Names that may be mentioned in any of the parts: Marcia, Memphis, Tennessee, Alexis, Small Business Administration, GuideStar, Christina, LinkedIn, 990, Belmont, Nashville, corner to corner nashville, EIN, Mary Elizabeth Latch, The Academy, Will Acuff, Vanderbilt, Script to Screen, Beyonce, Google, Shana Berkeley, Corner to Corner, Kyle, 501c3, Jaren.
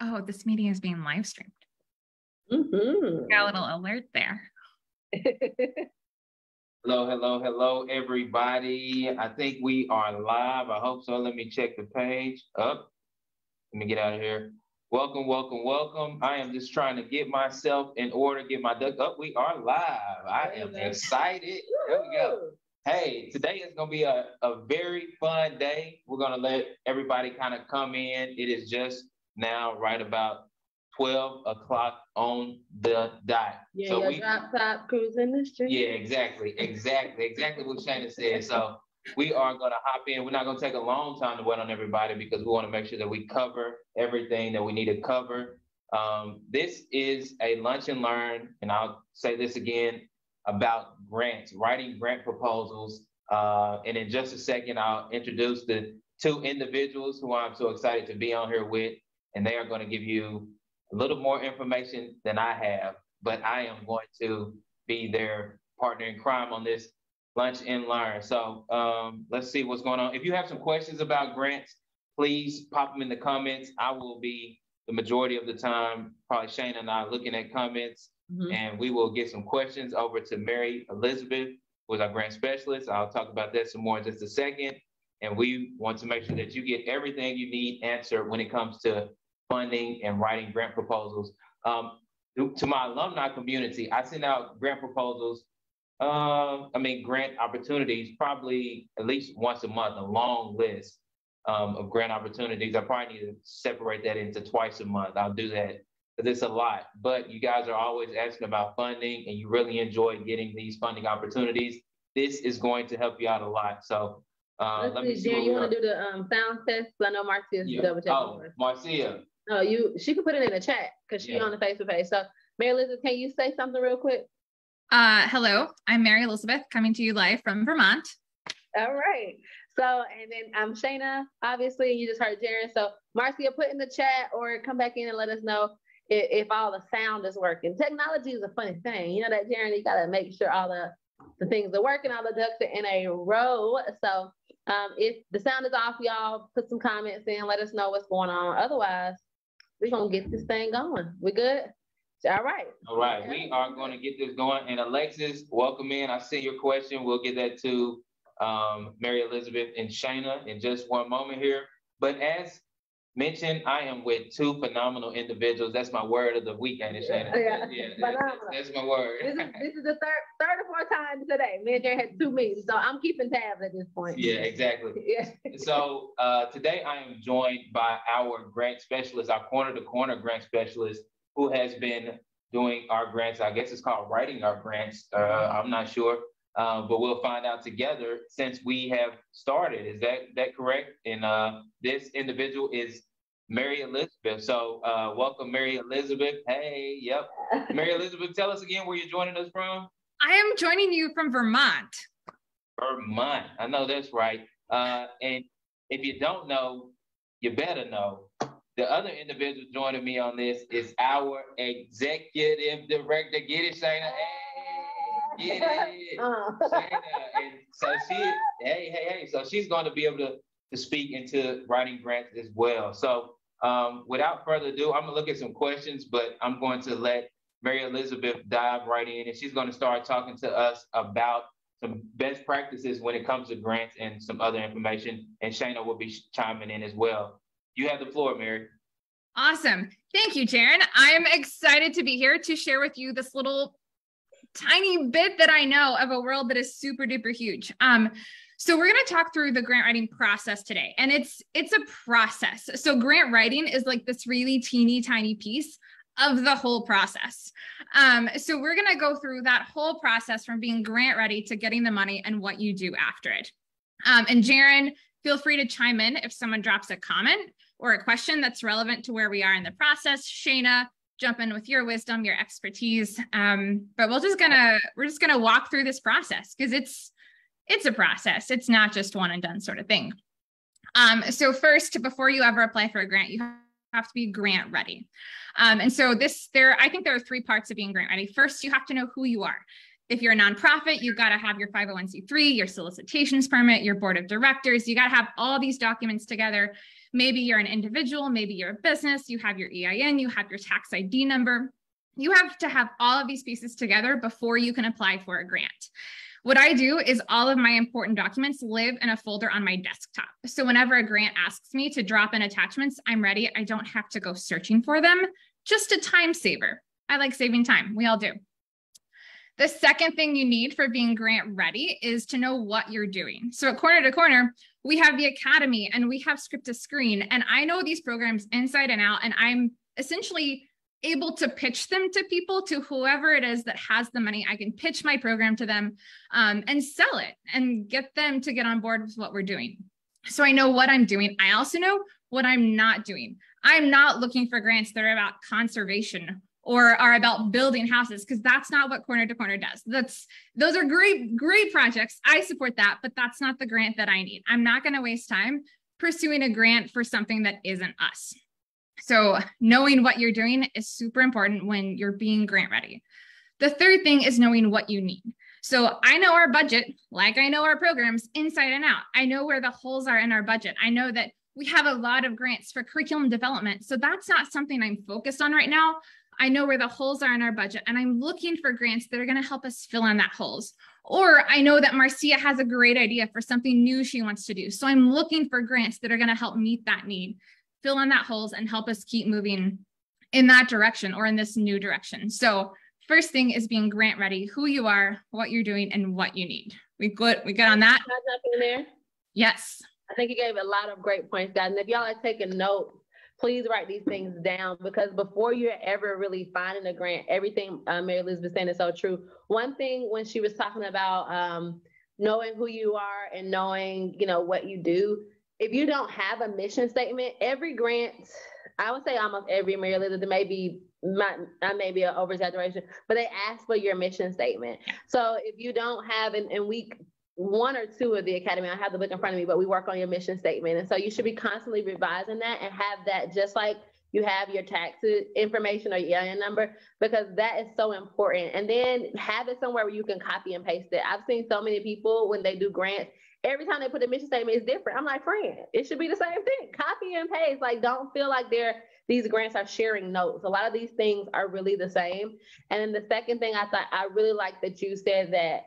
oh, this meeting is being live streamed. Mm-hmm. Got a little alert there. Hello, everybody. I think we are live. I hope so. Let me check the page up. Let me get out of here. Welcome. I am just trying to get myself in order, get my duck up. We are live. I am excited. There we go. Hey, today is going to be a very fun day. We're going to let everybody kind of come in. It is just now right about 12 o'clock on the dot. Yeah, so we drop top cruising the street. Yeah, exactly what Shana said. So we are going to hop in. We're not going to take a long time to wait on everybody because we want to make sure that we cover everything that we need to cover. This is a lunch and learn, and I'll say this again, about grants, writing grant proposals. And in just a second, I'll introduce the two individuals who I'm so excited to be on here with, and they are going to give you a little more information than I have, but I am going to be their partner in crime on this lunch and learn. So let's see what's going on. If you have some questions about grants, please pop them in the comments. I will be the majority of the time, probably Shana and I, looking at comments, mm-hmm. and we will get some questions over to Mary Elizabeth, who is our grant specialist. I'll talk about that some more in just a second. And we want to make sure that you get everything you need answered when it comes to funding and writing grant proposals. To my alumni community, I send out grant proposals, grant opportunities, probably at least once a month, a long list of grant opportunities. I probably need to separate that into twice a month. I'll do that because it's a lot, but you guys are always asking about funding and you really enjoy getting these funding opportunities. This is going to help you out a lot. So Jaren, you want to do the sound test? I know Marcia is double checking. Oh, Marcia. No, she could put it in the chat because she's on the Facebook page. So Mary Elizabeth, can you say something real quick? Hello, I'm Mary Elizabeth coming to you live from Vermont. All right. So, and then I'm Shana, obviously, you just heard Jaren. So Marcia, put in the chat or come back in and let us know if all the sound is working. Technology is a funny thing. You know that, Jaren, you got to make sure all the things are working, all the ducks are in a row. So if the sound is off, y'all put some comments in, let us know what's going on. Otherwise, we're going to get this thing going. We good? All right. Yeah. We are going to get this going. And Alexis, welcome in. I see your question. We'll get that to Mary Elizabeth and Shana in just one moment here. But as mentioned, I am with two phenomenal individuals. That's my word of the week, ain't it, Shana? Yeah. That's my word. This is the third or fourth time today. Me and Jaren had two meetings, so I'm keeping tabs at this point. Yeah, exactly. Yeah. So today I am joined by our grant specialist, our Corner to Corner grant specialist, who has been doing our grants. I guess it's called writing our grants. I'm not sure, but we'll find out together since we have started. Is that correct? And this individual is Mary Elizabeth. So welcome, Mary Elizabeth. Hey, yep. Mary Elizabeth, tell us again where you're joining us from. I am joining you from Vermont. Vermont, I know that's right. And if you don't know, you better know. The other individual joining me on this is our executive director. Get it, Shana? Hey, get it. Shana. And so so she's going to be able to speak into writing grants as well. So without further ado, I'm going to look at some questions, but I'm going to let Mary Elizabeth dive right in, and she's going to start talking to us about some best practices when it comes to grants and some other information, and Shana will be chiming in as well. You have the floor, Mary. Awesome. Thank you, Jaren. I am excited to be here to share with you this little tiny bit that I know of a world that is super duper huge. So we're going to talk through the grant writing process today, and it's a process. So grant writing is like this really teeny tiny piece of the whole process. So we're going to go through that whole process from being grant ready to getting the money and what you do after it. And Jaren, feel free to chime in if someone drops a comment or a question that's relevant to where we are in the process. Shana, jump in with your wisdom, your expertise. But we're just gonna walk through this process because it's a process. It's not just one and done sort of thing. So first, before you ever apply for a grant, you have to be grant ready. And so I think there are three parts of being grant ready. First, you have to know who you are. If you're a nonprofit, you've got to have your 501c3, your solicitations permit, your board of directors. You got to have all these documents together Maybe you're an individual, maybe you're a business, you have your EIN, you have your tax ID number. You have to have all of these pieces together before you can apply for a grant. What I do is all of my important documents live in a folder on my desktop. So whenever a grant asks me to drop in attachments, I'm ready. I don't have to go searching for them. Just a time saver. I like saving time. We all do. The second thing you need for being grant ready is to know what you're doing. So at Corner to Corner, we have the Academy and we have Script to Screen, and I know these programs inside and out, and I'm essentially able to pitch them to people, to whoever it is that has the money. I can pitch my program to them and sell it and get them to get on board with what we're doing. So I know what I'm doing. I also know what I'm not doing. I'm not looking for grants that are about conservation or are about building houses, because that's not what Corner to Corner does. Those are great, great projects. I support that, but that's not the grant that I need. I'm not gonna waste time pursuing a grant for something that isn't us. So knowing what you're doing is super important when you're being grant ready. The third thing is knowing what you need. So I know our budget, like I know our programs inside and out. I know where the holes are in our budget. I know that we have a lot of grants for curriculum development. So that's not something I'm focused on right now. I know where the holes are in our budget, and I'm looking for grants that are going to help us fill in that holes. Or I know that Marcia has a great idea for something new she wants to do. So I'm looking for grants that are going to help meet that need, fill in that holes, and help us keep moving in that direction or in this new direction. So first thing is being grant ready, who you are, what you're doing, and what you need. We good on that? In there? Yes. I think you gave a lot of great points, guys. And if y'all are taking notes, please write these things down, because before you're ever really finding a grant, everything Mary Elizabeth saying is so true. One thing when she was talking about knowing who you are and knowing, you know, what you do, if you don't have a mission statement, every grant, I would say almost every, Mary Elizabeth, maybe maybe an oversaturation, but they ask for your mission statement. So if you don't have, and we, one or two of the Academy, I have the book in front of me, but we work on your mission statement. And so you should be constantly revising that and have that just like you have your tax information or your EIN number, because that is so important. And then have it somewhere where you can copy and paste it. I've seen so many people when they do grants, every time they put a mission statement, it's different. I'm like, friend, it should be the same thing. Copy and paste. Like, don't feel like these grants are sharing notes. A lot of these things are really the same. And then the second thing I really like that you said that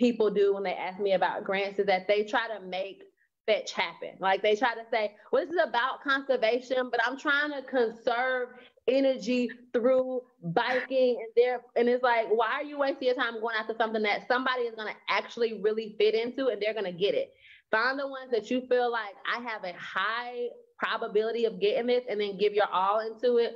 people do when they ask me about grants is that they try to make fetch happen. Like, they try to say, well, this is about conservation, but I'm trying to conserve energy through biking, and it's like, why are you wasting your time going after something that somebody is going to actually really fit into and they're going to get it? Find the ones that you feel like I have a high probability of getting this, and then give your all into it.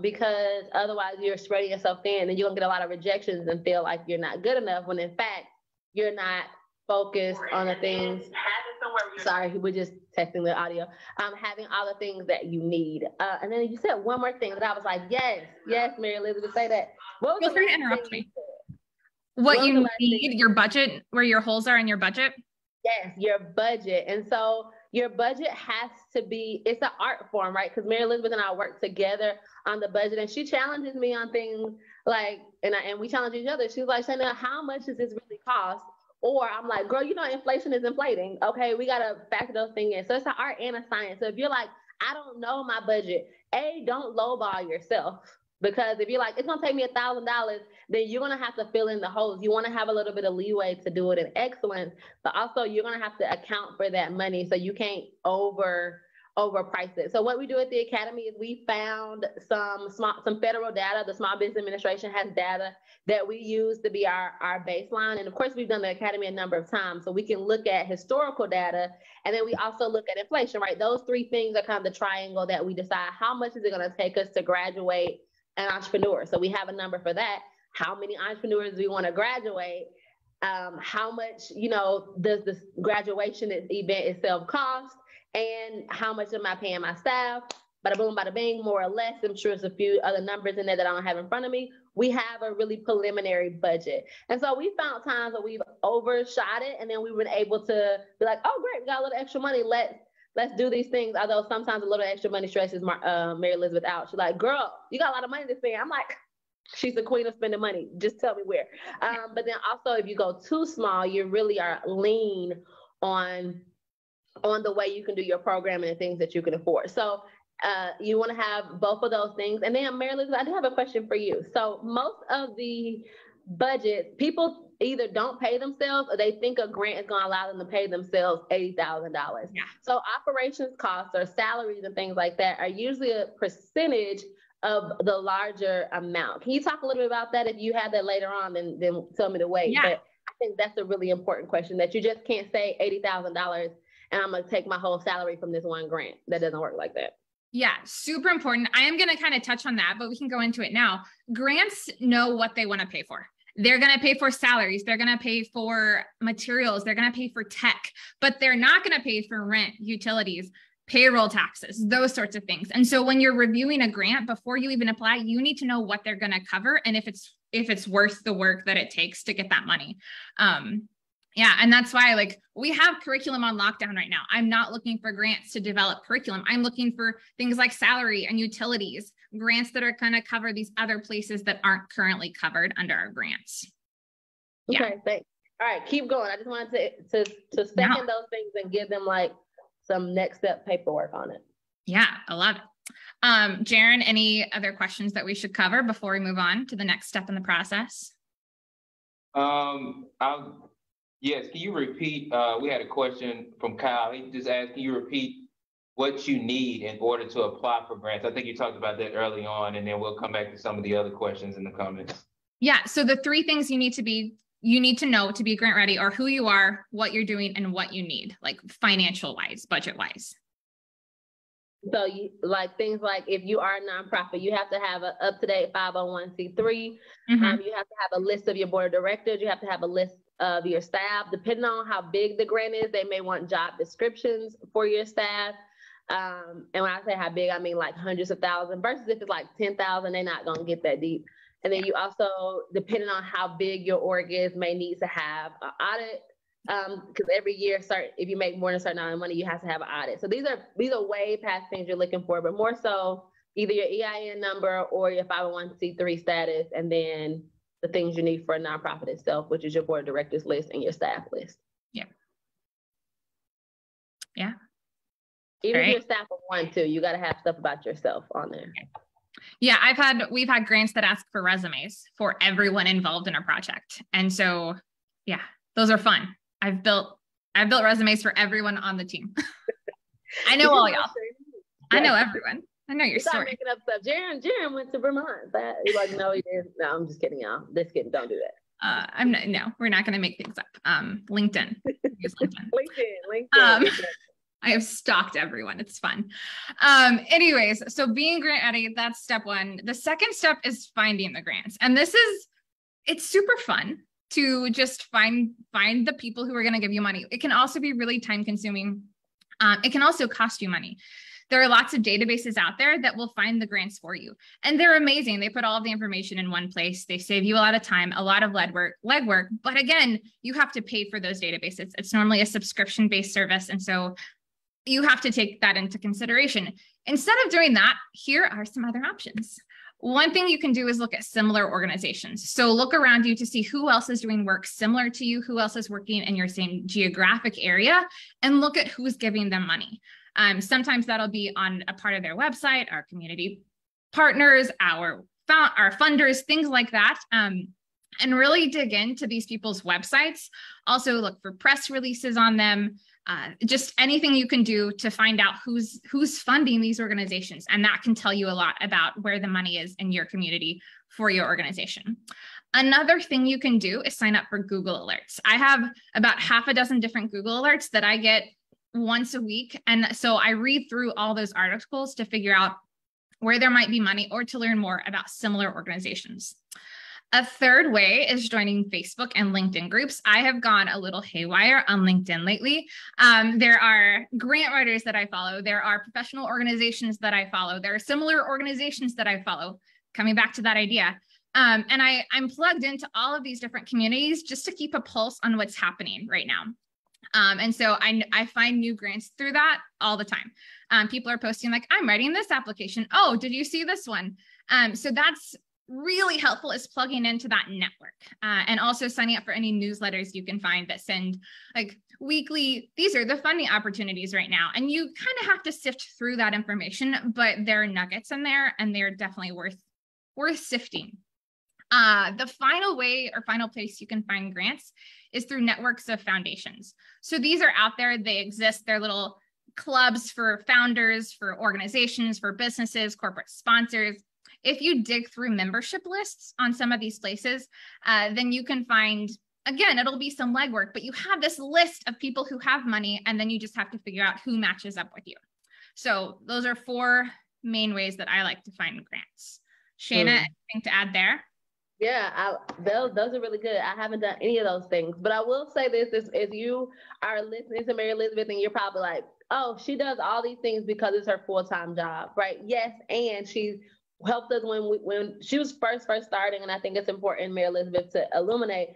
Because otherwise you're spreading yourself thin and you're gonna get a lot of rejections and feel like you're not good enough, when in fact you're not focused on the things. Sorry, we're just testing the audio. Having all the things that you need. And then you said one more thing that I was like, yes, Mary Elizabeth, say that. Feel free to interrupt me. What you need, your budget, where your holes are in your budget? Yes, your budget. And so your budget has to be, it's an art form, right? Because Mary Elizabeth and I work together on the budget, and she challenges me on things like, and we challenge each other. She's like, Shana, how much does this really cost? Or I'm like, girl, you know, inflation is inflating. Okay, we got to factor those things in. So it's an art and a science. So if you're like, I don't know my budget, A, don't lowball yourself. Because if you're like, it's going to take me $1,000, then you're going to have to fill in the holes. You want to have a little bit of leeway to do it in excellence, but also you're going to have to account for that money, so you can't overprice it. So what we do at the Academy is we found some federal data. The Small Business Administration has data that we use to be our baseline. And of course, we've done the Academy a number of times, so we can look at historical data. And then we also look at inflation, right? Those three things are kind of the triangle that we decide how much is it going to take us to graduate an entrepreneur. So we have a number for that. How many entrepreneurs do we want to graduate? How much, you know, does this graduation event itself cost? And how much am I paying my staff? Bada boom, bada bing, more or less. I'm sure there's a few other numbers in there that I don't have in front of me. We have a really preliminary budget. And so we found times that we've overshot it, and then we were able to be like, oh, great, we got a little extra money. Let's do these things. Although sometimes a little extra money stresses Mary Elizabeth out. She's like, girl, you got a lot of money to spend. I'm like, she's the queen of spending money. Just tell me where. But then also, if you go too small, you really are lean on on the way you can do your programming and things that you can afford. So you want to have both of those things. And then Mary Elizabeth, I do have a question for you. So most of the budgets, people either don't pay themselves or they think a grant is going to allow them to pay themselves $80,000. Yeah. So operations costs or salaries and things like that are usually a percentage of the larger amount. Can you talk a little bit about that? If you had that later on, then tell me the way. Yeah. But I think that's a really important question, that you just can't say $80,000 and I'm going to take my whole salary from this one grant. That doesn't work like that. Yeah, super important. I am going to kind of touch on that, but we can go into it now. Grants know what they want to pay for. They're going to pay for salaries. They're going to pay for materials. They're going to pay for tech, but they're not going to pay for rent, utilities, payroll taxes, those sorts of things. And so when you're reviewing a grant, before you even apply, you need to know what they're going to cover and if it's worth the work that it takes to get that money. Yeah. And that's why, like, we have curriculum on lockdown right now. I'm not looking for grants to develop curriculum. I'm looking for things like salary and utilities, grants that are going to cover these other places that aren't currently covered under our grants. Yeah. Okay, thanks. All right, keep going. I just wanted to second those things and give them like some next step paperwork on it. Yeah, I love it. Jaren, any other questions that we should cover before we move on to the next step in the process? Yes, can you repeat, we had a question from Kyle. He just asked, can you repeat what you need in order to apply for grants? I think you talked about that early on, and then we'll come back to some of the other questions in the comments. Yeah, so the three things you need to know to be grant ready are who you are, what you're doing, and what you need, like financial wise, budget wise. So you, like, things like if you are a nonprofit, you have to have an up-to-date 501c3. Mm-hmm. You have to have a list of your board of directors. You have to have a list of your staff. Depending on how big the grant is, they may want job descriptions for your staff. And when I say how big, I mean like hundreds of thousands versus if it's like 10,000, they're not going to get that deep. And then you also, depending on how big your org is, may need to have an audit, because every year, if you make more than a certain amount of money, you have to have an audit. So these are way past things you're looking for, but more so either your EIN number or your 501c3 status, and then the things you need for a nonprofit itself, which is your board of directors list and your staff list. Yeah. Yeah. Even if your staff of one, too, you got to have stuff about yourself on there. Yeah, we've had grants that ask for resumes for everyone involved in a project. And so, yeah, those are fun. I've built resumes for everyone on the team. I know all y'all. I know everyone. I know your story. Making up stuff. Jaren went to Vermont. That, like, no, he didn't. No, I'm just kidding, y'all. Just kidding. Don't do that. We're not going to make things up. LinkedIn. Use LinkedIn. LinkedIn. I have stalked everyone. It's fun. Anyways, so being grant ready, that's step one. The second step is finding the grants. And it's super fun to just find the people who are going to give you money. It can also be really time consuming. It can also cost you money. There are lots of databases out there that will find the grants for you. And they're amazing. They put all of the information in one place. They save you a lot of time, a lot of legwork. But again, you have to pay for those databases. It's normally a subscription-based service. And so you have to take that into consideration. Instead of doing that, here are some other options. One thing you can do is look at similar organizations. So look around you to see who else is doing work similar to you, who else is working in your same geographic area, and look at who's giving them money. Sometimes that'll be on a part of their website, our community partners, our funders, things like that. And really dig into these people's websites. Also look for press releases on them. Just anything you can do to find out who's funding these organizations. And that can tell you a lot about where the money is in your community for your organization. Another thing you can do is sign up for Google Alerts. I have about half a dozen different Google Alerts that I get once a week. And so I read through all those articles to figure out where there might be money or to learn more about similar organizations. A third way is joining Facebook and LinkedIn groups. I have gone a little haywire on LinkedIn lately. There are grant writers that I follow. There are professional organizations that I follow. There are similar organizations that I follow, coming back to that idea. And I'm plugged into all of these different communities just to keep a pulse on what's happening right now. And so I find new grants through that all the time. People are posting like, I'm writing this application. Oh, did you see this one? So that's really helpful is plugging into that network and also signing up for any newsletters you can find that send like weekly, these are the funding opportunities right now. And you kind of have to sift through that information, but there are nuggets in there and they're definitely worth sifting. The final way or final place you can find grants is through networks of foundations. So these are out there, they exist, they're little clubs for founders, for organizations, for businesses, corporate sponsors. If you dig through membership lists on some of these places, then you can find, again, it'll be some legwork, but you have this list of people who have money, and then you just have to figure out who matches up with you. So those are four main ways that I like to find grants. Shana, anything to add there? Yeah, those are really good. I haven't done any of those things, but I will say this, if you are listening to Mary Elizabeth and you're probably like, oh, she does all these things because it's her full-time job, right? Yes, and she's helped us when she was first starting, and I think it's important, Mary Elizabeth, to illuminate.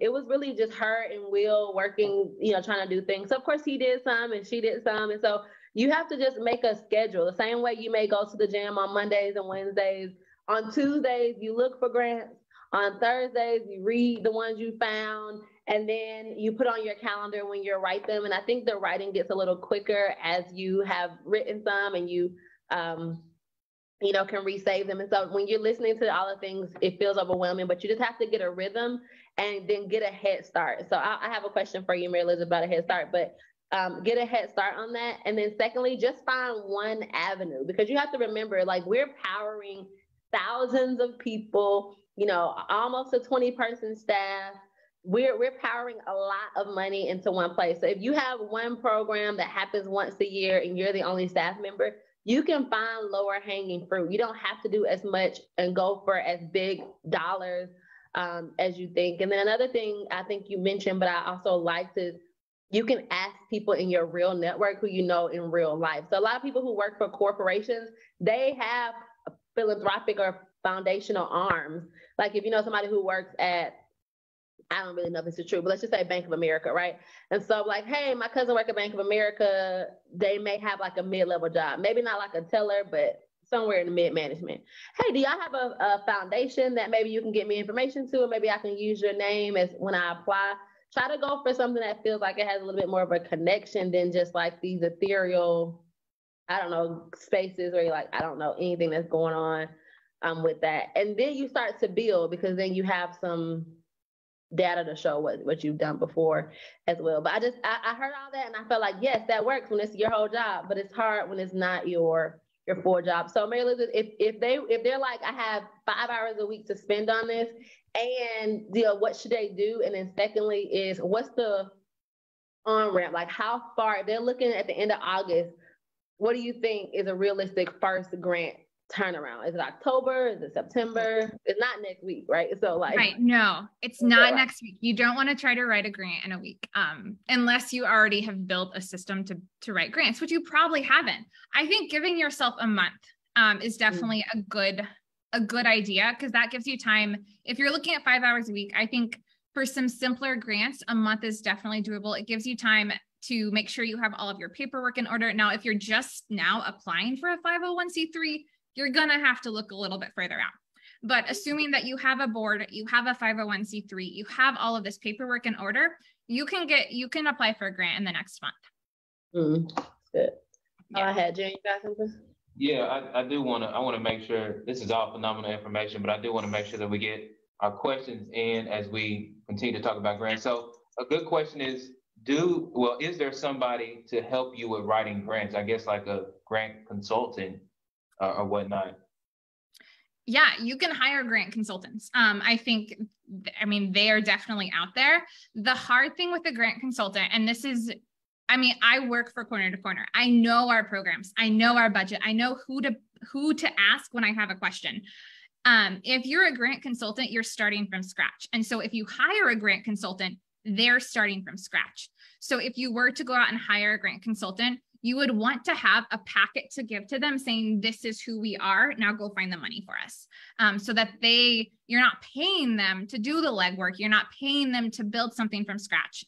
It was really just her and Will working, trying to do things. So of course he did some and she did some, and so you have to just make a schedule. The same way you may go to the gym on Mondays and Wednesdays. On Tuesdays you look for grants. On Thursdays you read the ones you found, and then you put on your calendar when you write them. And I think the writing gets a little quicker as you have written some and you can resave them. And so when you're listening to all the things, it feels overwhelming, but you just have to get a rhythm and then get a head start. So I have a question for you, Mary Elizabeth, about a head start, but get a head start on that. And then secondly, just find one avenue, because you have to remember, like, we're powering thousands of people, almost a 20-person staff. We're powering a lot of money into one place. So if you have one program that happens once a year and you're the only staff member, you can find lower hanging fruit. You don't have to do as much and go for as big dollars as you think. And then another thing I think you mentioned, but I also liked, is you can ask people in your real network who you know in real life. So a lot of people who work for corporations, they have philanthropic or foundational arms. Like if you know somebody who works at, I don't really know if this is true, but let's just say Bank of America, right? And so like, hey, my cousin worked at Bank of America. They may have like a mid-level job, maybe not like a teller, but somewhere in the mid-management. Hey, do y'all have a foundation that maybe you can get me information to, or maybe I can use your name as when I apply? Try to go for something that feels like it has a little bit more of a connection than just like these ethereal, I don't know, spaces where you're like, I don't know anything that's going on with that. And then you start to build, because then you have some data to show what you've done before as well. But I heard all that and I felt like, yes, that works when it's your whole job, but it's hard when it's not your full job. So Mary Elizabeth, if they're like, I have 5 hours a week to spend on this, and what should they do? And then secondly is, what's the on-ramp? Like how far, they're looking at the end of August, what do you think is a realistic first grant turnaround? Is it October? Is it September? It's not next week, right? So like, right? No, it's not next week. You don't want to try to write a grant in a week, unless you already have built a system to write grants, which you probably haven't. I think giving yourself a month is definitely a good idea, because that gives you time. If you're looking at 5 hours a week, I think for some simpler grants, a month is definitely doable. It gives you time to make sure you have all of your paperwork in order. Now, if you're just now applying for a 501c3, you're going to have to look a little bit further out. But assuming that you have a board, you have a 501c3, you have all of this paperwork in order, you can apply for a grant in the next month. Good. Yeah. I had Jane, you got something? Yeah, I want to make sure, this is all phenomenal information, but I do want to make sure that we get our questions in as we continue to talk about grants. So a good question is, is there somebody to help you with writing grants? I guess like a grant consultant or whatnot. Yeah, you can hire grant consultants. I mean, they are definitely out there. The hard thing with a grant consultant, and this is, I mean, I work for Corner to Corner. I know our programs. I know our budget. I know who to ask when I have a question. If you're a grant consultant, you're starting from scratch. And so if you hire a grant consultant, they're starting from scratch. So if you were to go out and hire a grant consultant, you would want to have a packet to give to them saying, this is who we are, now go find the money for us. So that you're not paying them to do the legwork. You're not paying them to build something from scratch.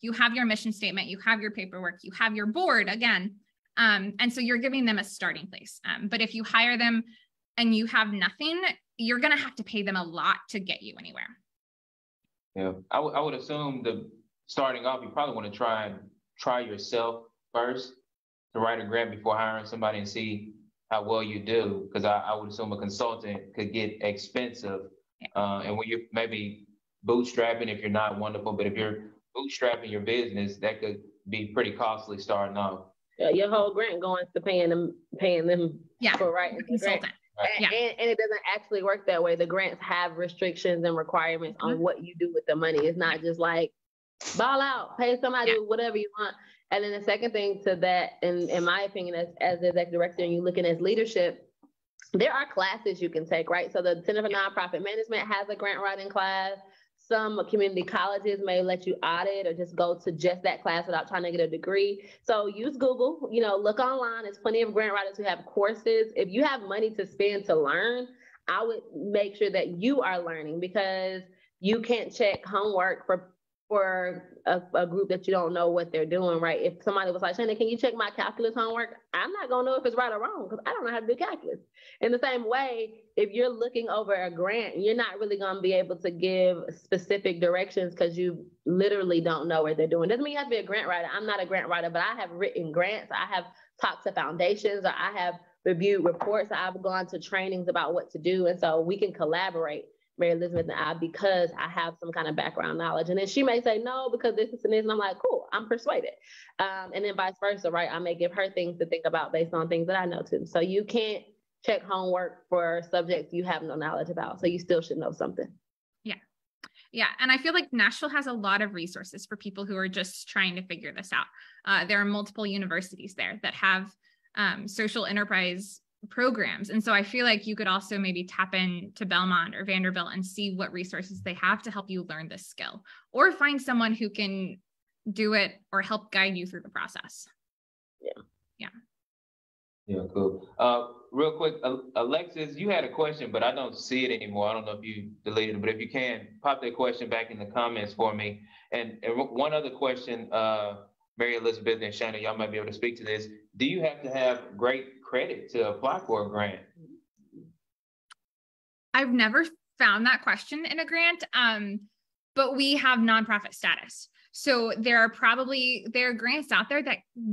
You have your mission statement, you have your paperwork, you have your board again. And so you're giving them a starting place. But if you hire them and you have nothing, you're going to have to pay them a lot to get you anywhere. Yeah, I would assume that starting off, you probably want to try yourself first to write a grant before hiring somebody and see how well you do. Because I would assume a consultant could get expensive. Yeah. And when you're maybe bootstrapping, if you're not wonderful, but if you're bootstrapping your business, that could be pretty costly starting off. Your whole grant going to paying them yeah, for writing the grant. Right. And, yeah. and it doesn't actually work that way. The grants have restrictions and requirements on what you do with the money. It's not just like ball out, pay somebody whatever you want. And then the second thing to that, and in my opinion, as the executive director, and you're looking at leadership, there are classes you can take, right? So the Center for Nonprofit Management has a grant writing class. Some community colleges may let you audit or just go to just that class without trying to get a degree. So use Google, look online. There's plenty of grant writers who have courses. If you have money to spend to learn, I would make sure that you are learning, because you can't check homework for a group that you don't know what they're doing, right? If somebody was like, Shana, can you check my calculus homework? I'm not going to know if it's right or wrong because I don't know how to do calculus. In the same way, if you're looking over a grant, you're not really going to be able to give specific directions because you literally don't know what they're doing. Doesn't mean you have to be a grant writer. I'm not a grant writer, but I have written grants. I have talked to foundations, or I have reviewed reports. I've gone to trainings about what to do. And so we can collaborate, Mary Elizabeth and I, because I have some kind of background knowledge. And then she may say, no, because this and this. And I'm like, cool, I'm persuaded. And then vice versa, right? I may give her things to think about based on things that I know too. So you can't check homework for subjects you have no knowledge about. So you still should know something. Yeah. Yeah. And I feel like Nashville has a lot of resources for people who are just trying to figure this out. There are multiple universities there that have social enterprise programs. And so I feel like you could also maybe tap into Belmont or Vanderbilt and see what resources they have to help you learn this skill, or find someone who can do it or help guide you through the process. Yeah. Yeah. Yeah. Cool. Real quick, Alexis, you had a question, but I don't see it anymore. I don't know if you deleted it, but if you can, pop that question back in the comments for me. And one other question, Mary Elizabeth and Shana, y'all might be able to speak to this. Do you have to have great credit to apply for a grant? I've never found that question in a grant, but we have nonprofit status. So there are grants out there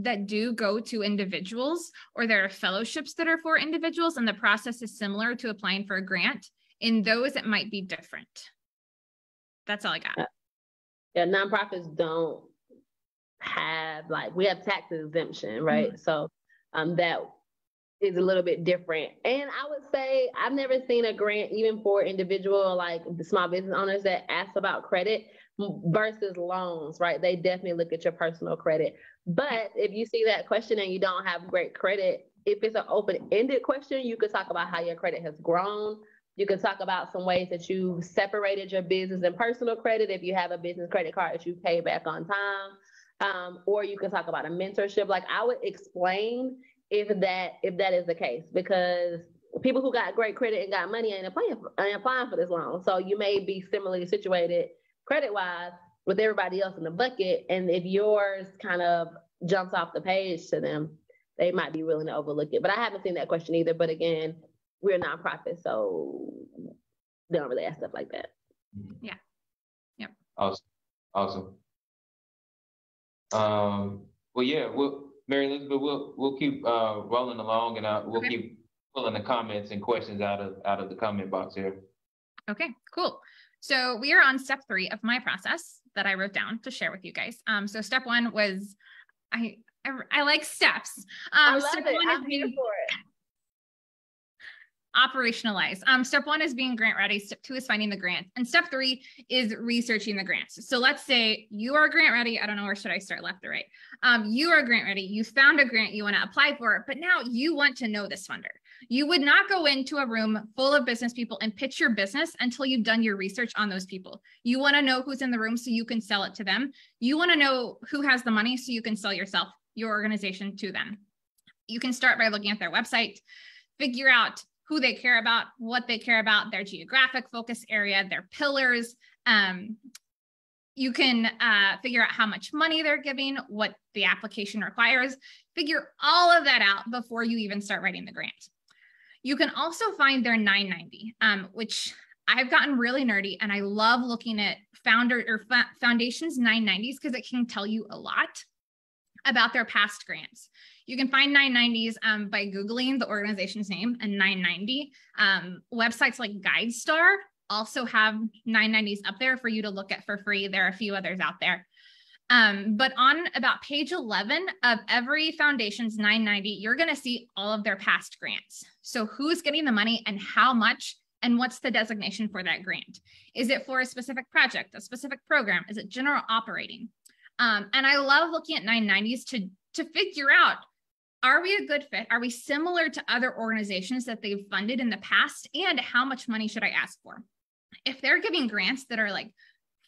that do go to individuals, or there are fellowships that are for individuals, and the process is similar to applying for a grant. In those, it might be different. That's all I got. Yeah, nonprofits don't have, like, we have tax exemption, right? Mm-hmm. So that is a little bit different. And I would say I've never seen a grant, even for individual, like the small business owners, that ask about credit versus loans, right? They definitely look at your personal credit. But if you see that question and you don't have great credit, if it's an open-ended question, you could talk about how your credit has grown. You can talk about some ways that you've separated your business and personal credit. If you have a business credit card that you pay back on time, or you can talk about a mentorship. Like, I would explain if that is the case, because people who got great credit and got money ain't applying for this loan. So you may be similarly situated credit-wise with everybody else in the bucket, and if yours kind of jumps off the page to them, they might be willing to overlook it. But I haven't seen that question either. But again, we're a nonprofit, so they don't really ask stuff like that. Yeah. Yep. Awesome. Awesome. Well, yeah, Mary Elizabeth, we'll keep rolling along, and we'll keep pulling the comments and questions out of the comment box here. Okay, cool. So we are on step 3 of my process that I wrote down to share with you guys. So step 1 was, I like steps. I love it. I'm here for it. Operationalize. Step 1 is being grant ready. Step 2 is finding the grant. And step 3 is researching the grants. So let's say you are grant ready. I don't know, where should I start, left or right? You are grant ready. You found a grant you want to apply for, but now you want to know this funder. You would not go into a room full of business people and pitch your business until you've done your research on those people. You want to know who's in the room so you can sell it to them. You want to know who has the money so you can sell yourself, your organization, to them. You can start by looking at their website, figure out who they care about, what they care about, their geographic focus area, their pillars. You can figure out how much money they're giving, what the application requires, figure all of that out before you even start writing the grant. You can also find their 990, which I've gotten really nerdy, and I love looking at foundations 990s because it can tell you a lot about their past grants. You can find 990s by Googling the organization's name and 990. Websites like GuideStar also have 990s up there for you to look at for free. There are a few others out there. But on about page 11 of every foundation's 990, you're going to see all of their past grants. So who's getting the money and how much, and what's the designation for that grant? Is it for a specific project, a specific program? Is it general operating? And I love looking at 990s to figure out, are we a good fit? Are we similar to other organizations that they've funded in the past? And how much money should I ask for? If they're giving grants that are like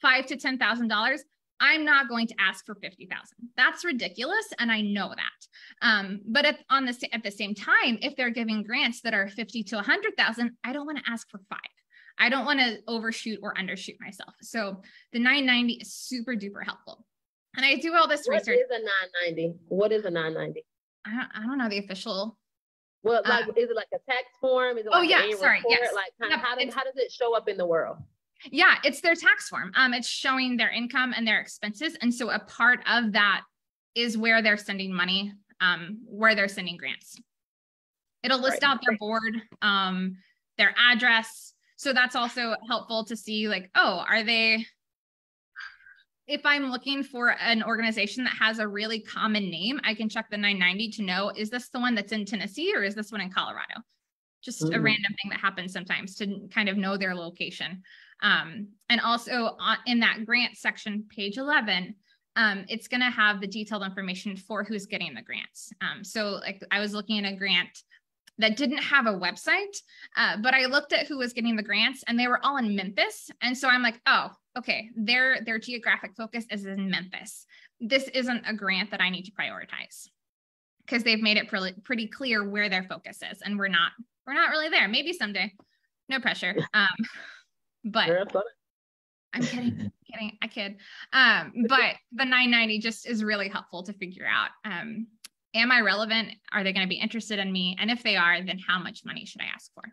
$5,000 to $10,000, I'm not going to ask for $50,000. That's ridiculous, and I know that. But at the same time, if they're giving grants that are $50,000 to $100,000, I don't want to ask for $5,000. I don't want to overshoot or undershoot myself. So the 990 is super duper helpful. And I do all this research. What is a 990? What is a 990? I don't know the official. Well, like, is it like a tax form? Is it like report? Yes. Like, how does it show up in the world? Yeah, it's their tax form. It's showing their income and their expenses. And so a part of that is where they're sending money, where they're sending grants. It'll list out their board, their address. So that's also helpful to see, like, oh, are they, if I'm looking for an organization that has a really common name, I can check the 990 to know, is this the one that's in Tennessee or is this one in Colorado? Just a random thing that happens sometimes to kind of know their location. And also in that grant section, page 11, it's going to have the detailed information for who's getting the grants. So like I was looking at a grant that didn't have a website, but I looked at who was getting the grants and they were all in Memphis. And so I'm like, oh, okay, their geographic focus is in Memphis. This isn't a grant that I need to prioritize because they've made it pretty clear where their focus is. And we're not really there. Maybe someday, no pressure. But I'm kidding. I kid. But the 990 just is really helpful to figure out, am I relevant? Are they going to be interested in me? And if they are, then how much money should I ask for?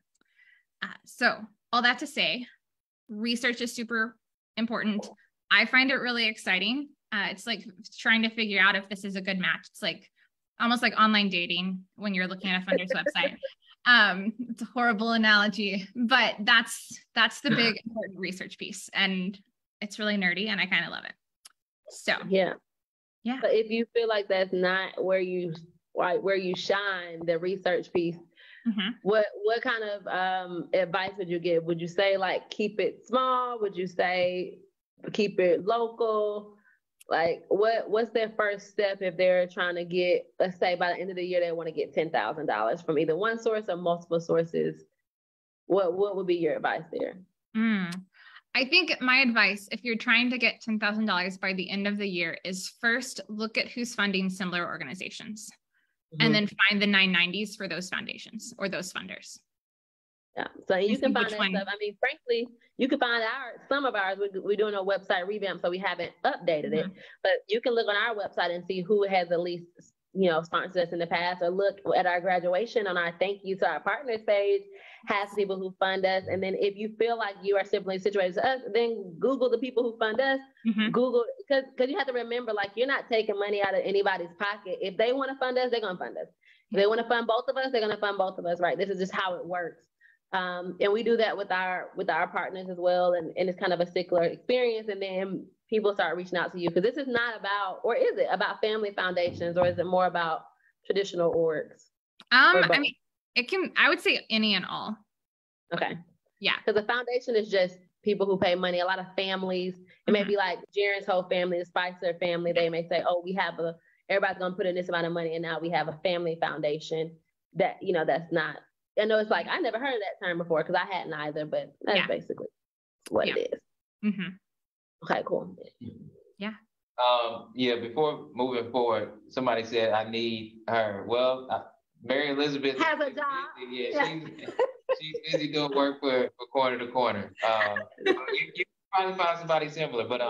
So all that to say, research is super important. I find it really exciting. It's like trying to figure out if this is a good match. It's like almost like online dating when you're looking at a funder's website. It's a horrible analogy, but that's the big important research piece, and it's really nerdy, and I kind of love it. So yeah. But if you feel like that's not where you shine, the research piece, what kind of advice would you give? Would you say like keep it small? Would you say keep it local? Like what's their first step if they're trying to get, let's say by the end of the year, they want to get $10,000 from either one source or multiple sources? What would be your advice there? I think my advice, if you're trying to get $10,000 by the end of the year, is first look at who's funding similar organizations and then find the 990s for those foundations or those funders. Yeah. So you can find that stuff. I mean, frankly, you can find some of ours. We're doing a website revamp, so we haven't updated it. But you can look on our website and see who has at least, sponsored us in the past, or look at our graduation on our thank you to our partners page, has people who fund us. And then if you feel like you are similarly situated to us, then Google the people who fund us. Google, because you have to remember, like, you're not taking money out of anybody's pocket. If they want to fund us, they're going to fund us. If they want to fund both of us, they're going to fund both of us, right? This is just how it works. And we do that with our partners as well. And it's kind of a circular experience. And then people start reaching out to you, because this is not about, or is it about family foundations, or is it more about traditional orgs? I mean, I would say any and all. Okay. Yeah. Because a foundation is just people who pay money. A lot of families, it may be like Jaren's whole family, the Spicer family. They may say, oh, everybody's going to put in this amount of money, and now we have a family foundation that, that's not, I know it's like, I never heard of that term before because I hadn't either, but that's basically what it is. Okay, cool. Yeah. Before moving forward, somebody said I need her. Well, Mary Elizabeth has a job. She's busy doing work for Corner to Corner. You probably find somebody similar, but